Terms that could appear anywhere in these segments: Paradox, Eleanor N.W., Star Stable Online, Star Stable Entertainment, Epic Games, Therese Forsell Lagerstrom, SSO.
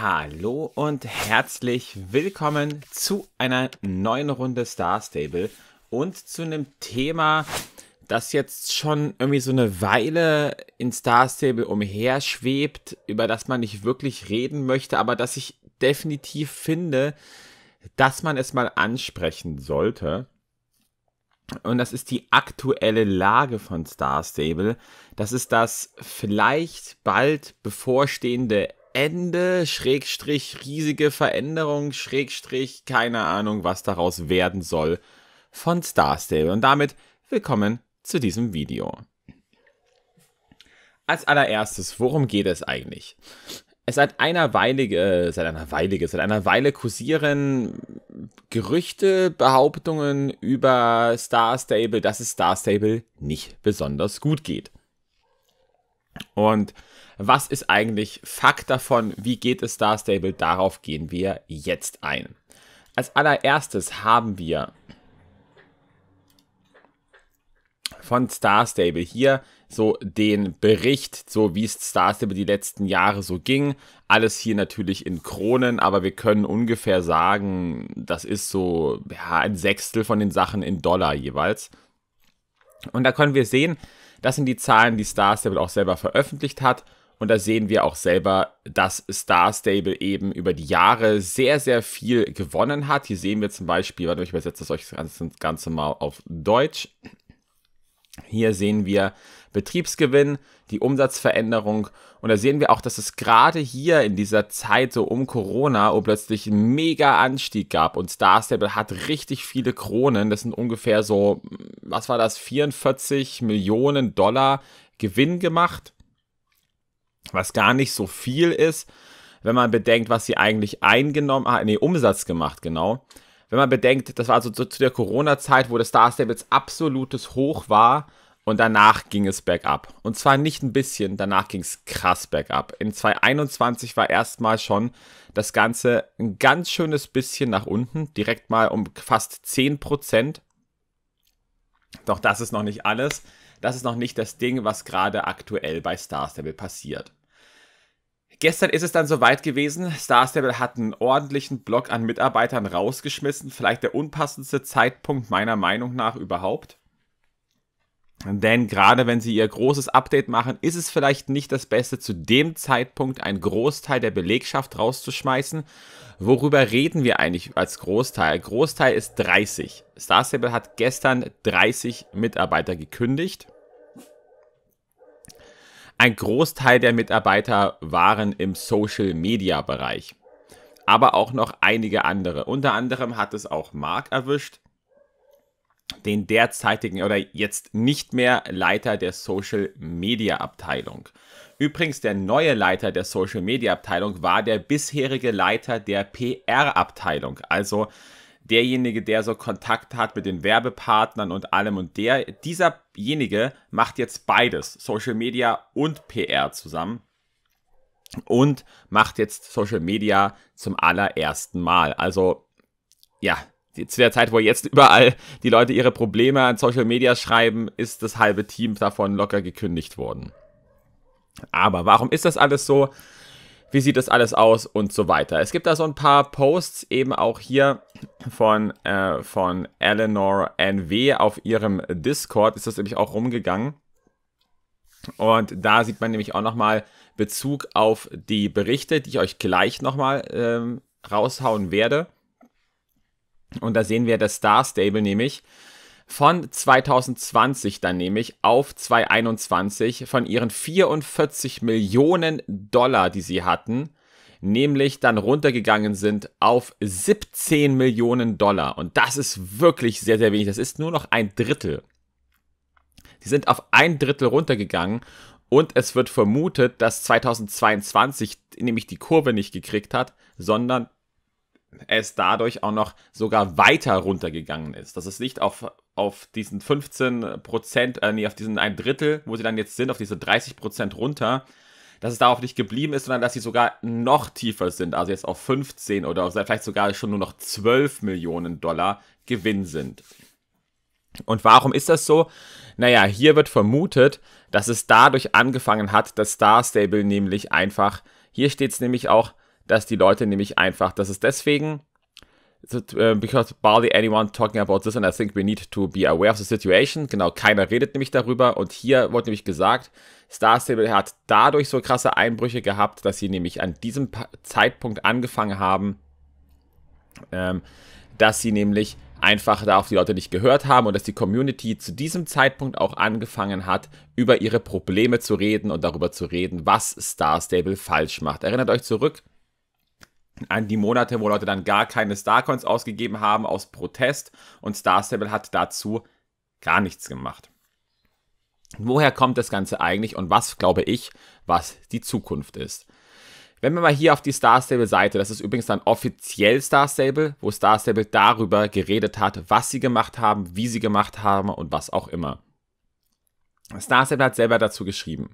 Hallo und herzlich willkommen zu einer neuen Runde Star Stable und zu einem Thema, das jetzt schon irgendwie so eine Weile in Star Stable umherschwebt, über das man nicht wirklich reden möchte, aber das ich definitiv finde, dass man es mal ansprechen sollte. Und das ist die aktuelle Lage von Star Stable. Das ist das vielleicht bald bevorstehende Ende, Schrägstrich, riesige Veränderung, Schrägstrich, keine Ahnung, was daraus werden soll von Star Stable. Und damit willkommen zu diesem Video. Als allererstes, worum geht es eigentlich? Seit einer Weile kursieren Gerüchte, Behauptungen über Star Stable, dass es Star Stable nicht besonders gut geht. Und was ist eigentlich Fakt davon? Wie geht es Star Stable? Darauf gehen wir jetzt ein. Als allererstes haben wir von Star Stable hier so den Bericht, so wie es Star Stable die letzten Jahre so ging. Alles hier natürlich in Kronen, aber wir können ungefähr sagen, das ist so ja, 1/6 von den Sachen in Dollar jeweils. Und da können wir sehen, das sind die Zahlen, die Star Stable auch selber veröffentlicht hat. Und da sehen wir auch selber, dass Star Stable eben über die Jahre sehr, sehr viel gewonnen hat. Hier sehen wir zum Beispiel, warte, ich übersetze das euch das Ganze mal auf Deutsch. Hier sehen wir Betriebsgewinn, die Umsatzveränderung und da sehen wir auch, dass es gerade hier in dieser Zeit so um Corona plötzlich einen mega Anstieg gab und Star Stable hat richtig viele Kronen, das sind ungefähr so, was war das, 44 Millionen Dollar Gewinn gemacht, was gar nicht so viel ist, wenn man bedenkt, was sie eigentlich Umsatz gemacht, genau. Wenn man bedenkt, das war also zu der Corona-Zeit, wo das Star Stables absolutes Hoch war und danach ging es bergab. Und zwar nicht ein bisschen, danach ging es krass bergab. In 2021 war erstmal schon das Ganze ein ganz schönes bisschen nach unten, direkt mal um fast 10%. Doch das ist noch nicht alles. Das ist noch nicht das Ding, was gerade aktuell bei Star Stable passiert. Gestern ist es dann soweit gewesen, Star Stable hat einen ordentlichen Block an Mitarbeitern rausgeschmissen, vielleicht der unpassendste Zeitpunkt meiner Meinung nach überhaupt. Denn gerade wenn sie ihr großes Update machen, ist es vielleicht nicht das Beste, zu dem Zeitpunkt einen Großteil der Belegschaft rauszuschmeißen. Worüber reden wir eigentlich als Großteil? Großteil ist 30. Star Stable hat gestern 30 Mitarbeiter gekündigt. Ein Großteil der Mitarbeiter waren im Social-Media-Bereich, aber auch noch einige andere. Unter anderem hat es auch Mark erwischt, den derzeitigen oder jetzt nicht mehr Leiter der Social-Media-Abteilung. Übrigens, der neue Leiter der Social-Media-Abteilung war der bisherige Leiter der PR-Abteilung, also derjenige, der so Kontakt hat mit den Werbepartnern und allem und dieserjenige macht jetzt beides, Social Media und PR zusammen und macht jetzt Social Media zum allerersten Mal. Also ja, zu der Zeit, wo jetzt überall die Leute ihre Probleme an Social Media schreiben, ist das halbe Team davon locker gekündigt worden. Aber warum ist das alles so? Wie sieht das alles aus und so weiter. Es gibt da so ein paar Posts eben auch hier von Eleanor N.W. auf ihrem Discord ist das nämlich auch rumgegangen. Und da sieht man nämlich auch nochmal Bezug auf die Berichte, die ich euch gleich nochmal raushauen werde. Und da sehen wir das Star Stable nämlich von 2020 dann nämlich auf 2021 von ihren 44 Millionen Dollar, die sie hatten, nämlich dann runtergegangen sind auf 17 Millionen Dollar. Und das ist wirklich sehr, sehr wenig. Das ist nur noch 1/3. Sie sind auf 1/3 runtergegangen und es wird vermutet, dass 2022 nämlich die Kurve nicht gekriegt hat, sondern es dadurch auch noch sogar weiter runtergegangen ist. Dass es nicht auf diesen 15%, auf diesen ein Drittel, wo sie dann jetzt sind, auf diese 30% runter, dass es darauf nicht geblieben ist, sondern dass sie sogar noch tiefer sind, also jetzt auf 15 oder vielleicht sogar schon nur noch 12 Millionen Dollar Gewinn sind. Und warum ist das so? Naja, hier wird vermutet, dass es dadurch angefangen hat, dass Star Stable nämlich einfach, hier steht es nämlich auch, dass die Leute nämlich einfach, dass es deswegen, because barely anyone talking about this and I think we need to be aware of the situation, genau, keiner redet nämlich darüber und hier wurde nämlich gesagt, Star Stable hat dadurch so krasse Einbrüche gehabt, dass sie nämlich an diesem Zeitpunkt angefangen haben, dass sie nämlich einfach da auf die Leute nicht gehört haben und dass die Community zu diesem Zeitpunkt auch angefangen hat, über ihre Probleme zu reden und darüber zu reden, was Star Stable falsch macht. Erinnert euch zurück an die Monate, wo Leute dann gar keine Starcoins ausgegeben haben aus Protest und Star Stable hat dazu gar nichts gemacht. Woher kommt das Ganze eigentlich und was, glaube ich, was die Zukunft ist? Wenn wir mal hier auf die Star Stable Seite, das ist übrigens dann offiziell Star Stable, wo Star Stable darüber geredet hat, was sie gemacht haben, wie sie gemacht haben und was auch immer. Star Stable hat selber dazu geschrieben,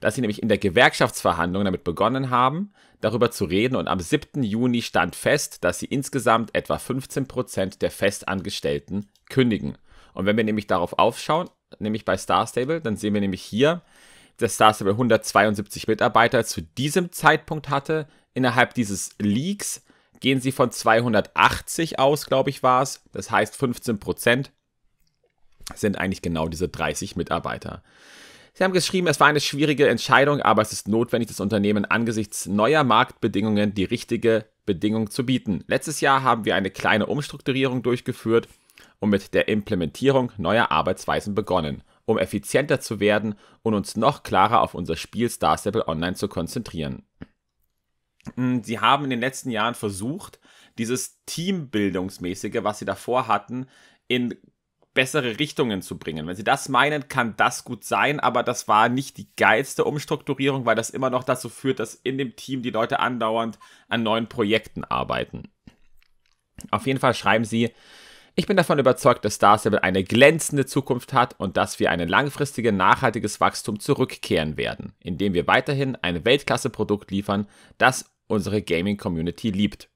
dass sie nämlich in der Gewerkschaftsverhandlung damit begonnen haben, darüber zu reden und am 7. Juni stand fest, dass sie insgesamt etwa 15% der Festangestellten kündigen. Und wenn wir nämlich darauf aufschauen, nämlich bei Star Stable, dann sehen wir nämlich hier, dass Star Stable 172 Mitarbeiter zu diesem Zeitpunkt hatte. Innerhalb dieses Leaks gehen sie von 280 aus, glaube ich, war es. Das heißt, 15% sind eigentlich genau diese 30 Mitarbeiter. Sie haben geschrieben, es war eine schwierige Entscheidung, aber es ist notwendig, das Unternehmen angesichts neuer Marktbedingungen die richtige Bedingung zu bieten. Letztes Jahr haben wir eine kleine Umstrukturierung durchgeführt und mit der Implementierung neuer Arbeitsweisen begonnen, um effizienter zu werden und uns noch klarer auf unser Spiel Star Stable Online zu konzentrieren. Sie haben in den letzten Jahren versucht, dieses Teambildungsmäßige, was sie davor hatten, in bessere Richtungen zu bringen. Wenn sie das meinen, kann das gut sein, aber das war nicht die geilste Umstrukturierung, weil das immer noch dazu führt, dass in dem Team die Leute andauernd an neuen Projekten arbeiten. Auf jeden Fall schreiben sie: Ich bin davon überzeugt, dass Star Stable eine glänzende Zukunft hat und dass wir ein langfristiges, nachhaltiges Wachstum zurückkehren werden, indem wir weiterhin ein Weltklasse-Produkt liefern, das unsere Gaming-Community liebt.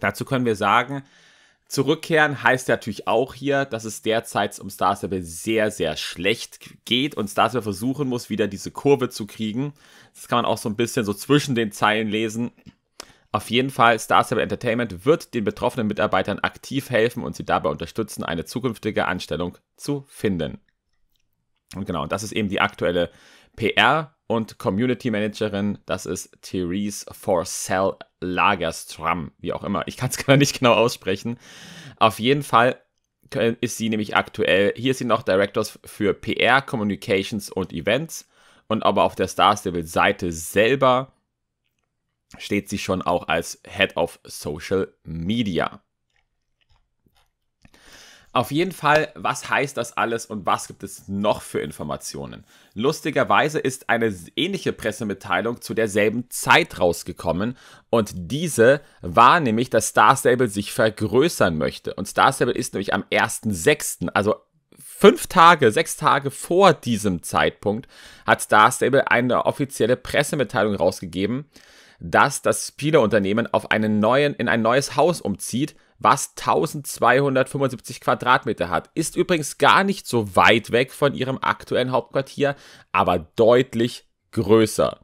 Dazu können wir sagen, zurückkehren heißt natürlich auch hier, dass es derzeit um Star Stable sehr, sehr schlecht geht und Star Stable versuchen muss, wieder diese Kurve zu kriegen. Das kann man auch so ein bisschen so zwischen den Zeilen lesen. Auf jeden Fall, Star Stable Entertainment wird den betroffenen Mitarbeitern aktiv helfen und sie dabei unterstützen, eine zukünftige Anstellung zu finden. Und genau, das ist eben die aktuelle PR- und Community-Managerin, das ist Therese Forsell Lagerstrom, wie auch immer. Ich kann es gar nicht genau aussprechen. Auf jeden Fall ist sie nämlich aktuell, hier ist sie noch Director für PR, Communications und Events und aber auf der Star Stable Seite selber steht sie schon auch als Head of Social Media. Auf jeden Fall, was heißt das alles und was gibt es noch für Informationen? Lustigerweise ist eine ähnliche Pressemitteilung zu derselben Zeit rausgekommen und diese war nämlich, dass Star Stable sich vergrößern möchte. Und Star Stable ist nämlich am 1.6., also 5 Tage, 6 Tage vor diesem Zeitpunkt, hat Star Stable eine offizielle Pressemitteilung rausgegeben, dass das Spieleunternehmen in ein neues Haus umzieht, was 1275 Quadratmeter hat. Ist übrigens gar nicht so weit weg von ihrem aktuellen Hauptquartier, aber deutlich größer.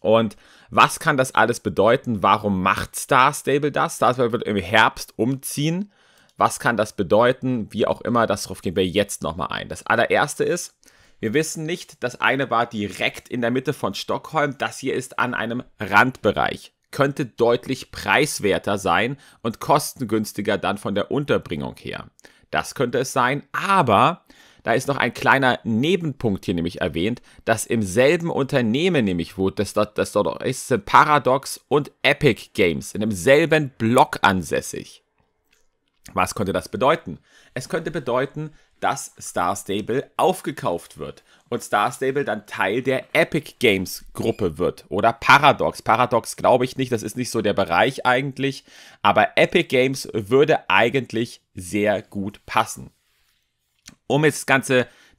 Und was kann das alles bedeuten? Warum macht Star Stable das? Star Stable wird im Herbst umziehen. Was kann das bedeuten? Wie auch immer, darauf gehen wir jetzt nochmal ein. Das allererste ist, wir wissen nicht, das eine war direkt in der Mitte von Stockholm, das hier ist an einem Randbereich. Könnte deutlich preiswerter sein und kostengünstiger dann von der Unterbringung her. Das könnte es sein, aber da ist noch ein kleiner Nebenpunkt hier nämlich erwähnt, dass im selben Unternehmen nämlich, wo das dort ist, sind Paradox und Epic Games in demselben Block ansässig. Was könnte das bedeuten? Es könnte bedeuten, dass Star Stable aufgekauft wird und Star Stable dann Teil der Epic Games Gruppe wird oder Paradox. Paradox glaube ich nicht, das ist nicht so der Bereich eigentlich, aber Epic Games würde eigentlich sehr gut passen. Um jetzt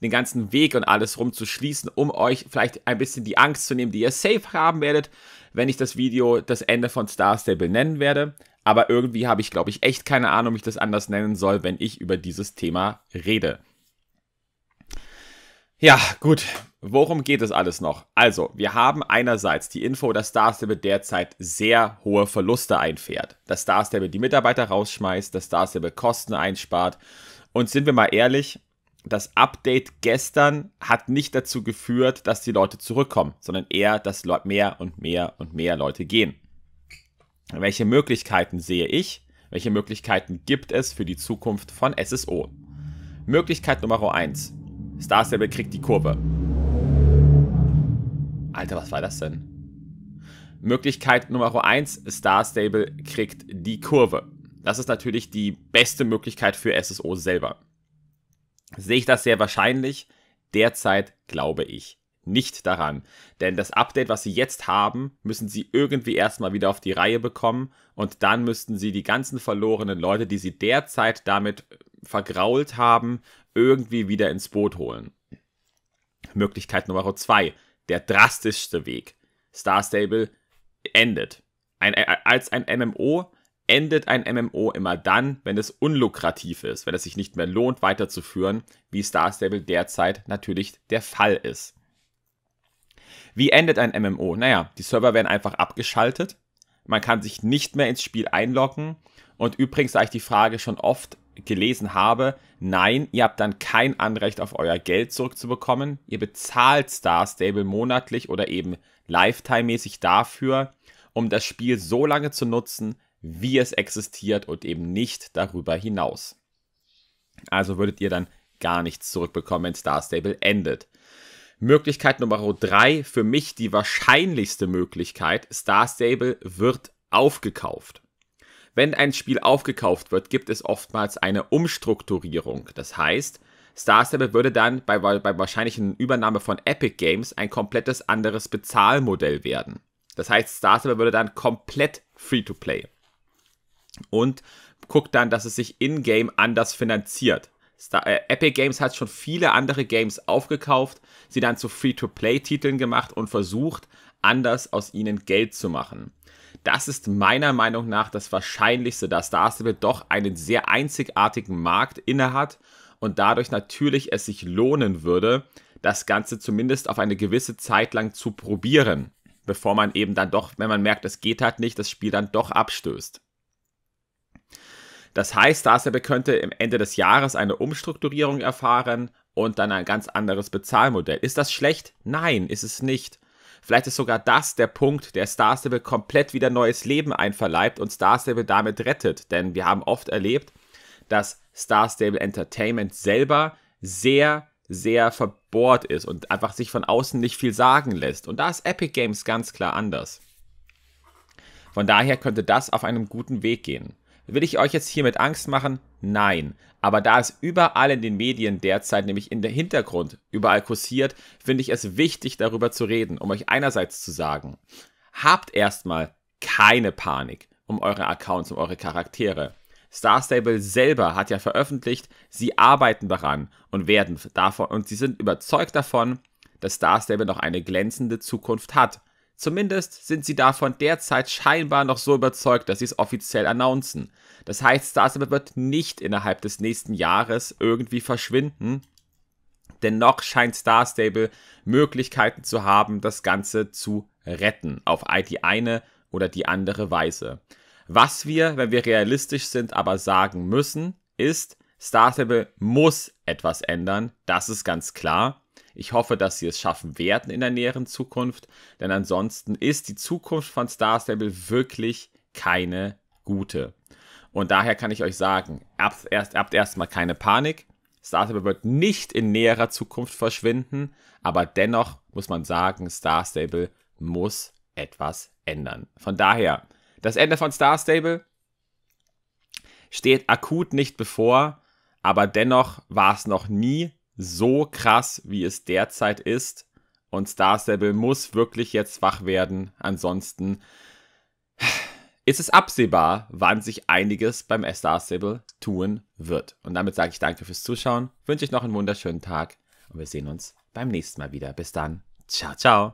den ganzen Weg und alles rum zu schließen, um euch vielleicht ein bisschen die Angst zu nehmen, die ihr safe haben werdet, wenn ich das Video das Ende von Star Stable nennen werde. Aber irgendwie habe ich, glaube ich, echt keine Ahnung, ob ich das anders nennen soll, wenn ich über dieses Thema rede. Ja, gut. Worum geht es alles noch? Also, wir haben einerseits die Info, dass Star Stable derzeit sehr hohe Verluste einfährt. Dass Star Stable die Mitarbeiter rausschmeißt, dass Star Stable Kosten einspart. Und sind wir mal ehrlich, das Update gestern hat nicht dazu geführt, dass die Leute zurückkommen, sondern eher, dass mehr und mehr und mehr Leute gehen. Welche Möglichkeiten sehe ich? Welche Möglichkeiten gibt es für die Zukunft von SSO? Möglichkeit Nummer 1. Star Stable kriegt die Kurve. Alter, was war das denn? Möglichkeit Nummer 1. Star Stable kriegt die Kurve. Das ist natürlich die beste Möglichkeit für SSO selber. Sehe ich das sehr wahrscheinlich? Derzeit glaube ich nicht daran, denn das Update, was sie jetzt haben, müssen sie irgendwie erstmal wieder auf die Reihe bekommen und dann müssten sie die ganzen verlorenen Leute, die sie derzeit damit vergrault haben, irgendwie wieder ins Boot holen. Möglichkeit Nummer 2, der drastischste Weg. Star Stable endet. Als ein MMO endet ein MMO immer dann, wenn es unlukrativ ist, wenn es sich nicht mehr lohnt weiterzuführen, wie Star Stable derzeit natürlich der Fall ist. Wie endet ein MMO? Naja, die Server werden einfach abgeschaltet, man kann sich nicht mehr ins Spiel einloggen und übrigens, da ich die Frage schon oft gelesen habe, nein, ihr habt dann kein Anrecht auf euer Geld zurückzubekommen, ihr bezahlt Star Stable monatlich oder eben Lifetime-mäßig dafür, um das Spiel so lange zu nutzen, wie es existiert und eben nicht darüber hinaus. Also würdet ihr dann gar nichts zurückbekommen, wenn Star Stable endet. Möglichkeit Nummer 3, für mich die wahrscheinlichste Möglichkeit, Star Stable wird aufgekauft. Wenn ein Spiel aufgekauft wird, gibt es oftmals eine Umstrukturierung. Das heißt, Star Stable würde dann bei wahrscheinlichen Übernahme von Epic Games ein komplettes anderes Bezahlmodell werden. Das heißt, Star Stable würde dann komplett Free-to-Play und guckt dann, dass es sich in-game anders finanziert. Epic Games hat schon viele andere Games aufgekauft, sie dann zu Free-to-Play-Titeln gemacht und versucht, anders aus ihnen Geld zu machen. Das ist meiner Meinung nach das Wahrscheinlichste, dass Star Stable doch einen sehr einzigartigen Markt innehat und dadurch natürlich es sich lohnen würde, das Ganze zumindest auf eine gewisse Zeit lang zu probieren, bevor man eben dann doch, wenn man merkt, es geht halt nicht, das Spiel dann doch abstößt. Das heißt, Star Stable könnte am Ende des Jahres eine Umstrukturierung erfahren und dann ein ganz anderes Bezahlmodell. Ist das schlecht? Nein, ist es nicht. Vielleicht ist sogar das der Punkt, der Star Stable komplett wieder neues Leben einverleibt und Star Stable damit rettet. Denn wir haben oft erlebt, dass Star Stable Entertainment selber sehr, sehr verbohrt ist und einfach sich von außen nicht viel sagen lässt. Und da ist Epic Games ganz klar anders. Von daher könnte das auf einem guten Weg gehen. Will ich euch jetzt hier mit Angst machen? Nein. Aber da es überall in den Medien derzeit, nämlich in der Hintergrund, überall kursiert, finde ich es wichtig, darüber zu reden, um euch einerseits zu sagen, habt erstmal keine Panik um eure Accounts, um eure Charaktere. Star Stable selber hat ja veröffentlicht, sie arbeiten daran und sie sind überzeugt davon, dass Star Stable noch eine glänzende Zukunft hat. Zumindest sind sie davon derzeit scheinbar noch so überzeugt, dass sie es offiziell announcen. Das heißt, Star Stable wird nicht innerhalb des nächsten Jahres irgendwie verschwinden. Dennoch scheint Star Stable Möglichkeiten zu haben, das Ganze zu retten, auf die eine oder die andere Weise. Was wir, wenn wir realistisch sind, aber sagen müssen, ist, Star Stable muss etwas ändern, das ist ganz klar. Ich hoffe, dass sie es schaffen werden in der näheren Zukunft, denn ansonsten ist die Zukunft von Star Stable wirklich keine gute. Und daher kann ich euch sagen, habt erstmal keine Panik. Star Stable wird nicht in näherer Zukunft verschwinden, aber dennoch muss man sagen, Star Stable muss etwas ändern. Von daher, das Ende von Star Stable, steht akut nicht bevor, aber dennoch war es noch nie so krass, wie es derzeit ist. Und Star Stable muss wirklich jetzt wach werden, ansonsten ist es absehbar, wann sich einiges beim Star Stable tun wird. Und damit sage ich danke fürs Zuschauen, wünsche ich noch einen wunderschönen Tag und wir sehen uns beim nächsten Mal wieder. Bis dann, ciao, ciao.